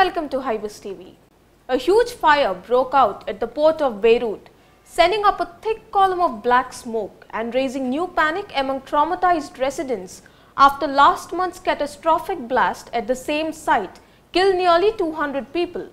welcome to Hybiz TV. A huge fire broke out at the port of Beirut, sending up a thick column of black smoke and raising new panic among traumatized residents after last month's catastrophic blast at the same site killed nearly 200 people.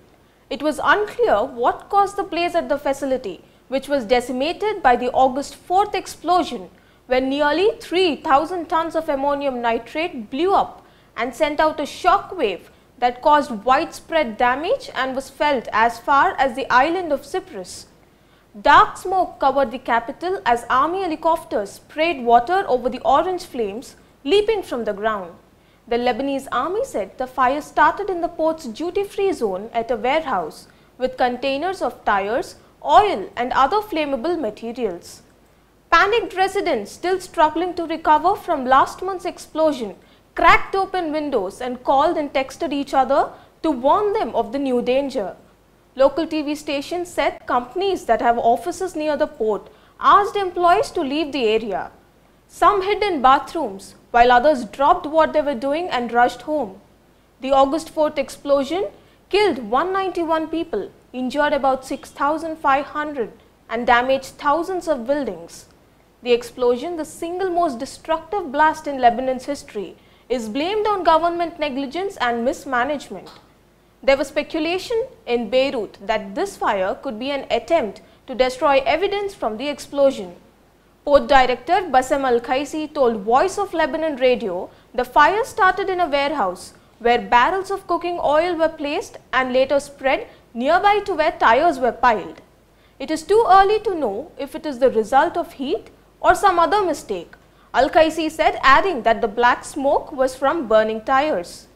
It was unclear what caused the blaze at the facility, which was decimated by the August 4th explosion when nearly 3,000 tons of ammonium nitrate blew up and sent out a shock wave that caused widespread damage and was felt as far as the island of Cyprus. Dark smoke covered the capital as army helicopters sprayed water over the orange flames leaping from the ground. The Lebanese army said the fire started in the port's duty-free zone at a warehouse with containers of tires, oil and other flammable materials. Panicked residents still struggling to recover from last month's explosion cracked open windows and called and texted each other to warn them of the new danger. Local TV stations said companies that have offices near the port asked employees to leave the area. Some hid in bathrooms while others dropped what they were doing and rushed home. The August 4th explosion killed 191 people, injured about 6,500 and damaged thousands of buildings. The explosion, the single most destructive blast in Lebanon's history, is blamed on government negligence and mismanagement. There was speculation in Beirut that this fire could be an attempt to destroy evidence from the explosion. Port Director Bassem al-Qaisi told Voice of Lebanon Radio the fire started in a warehouse where barrels of cooking oil were placed and later spread nearby to where tires were piled. It is too early to know if it is the result of heat or some other mistake, al-Qaisi said, adding that the black smoke was from burning tires.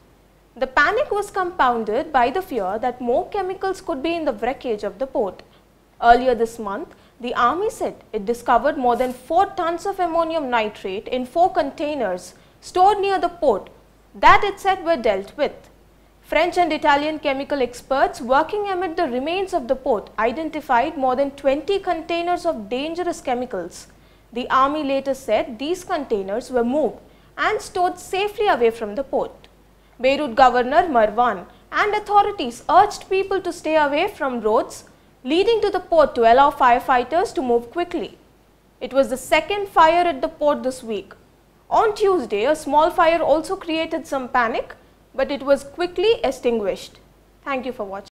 The panic was compounded by the fear that more chemicals could be in the wreckage of the port. Earlier this month, the army said it discovered more than 4 tons of ammonium nitrate in 4 containers stored near the port that it said were dealt with. French and Italian chemical experts working amid the remains of the port identified more than 20 containers of dangerous chemicals. The army later said these containers were moved and stored safely away from the port. Beirut Governor Marwan and authorities urged people to stay away from roads leading to the port to allow firefighters to move quickly. It was the second fire at the port this week. On Tuesday, a small fire also created some panic, but it was quickly extinguished. Thank you for watching.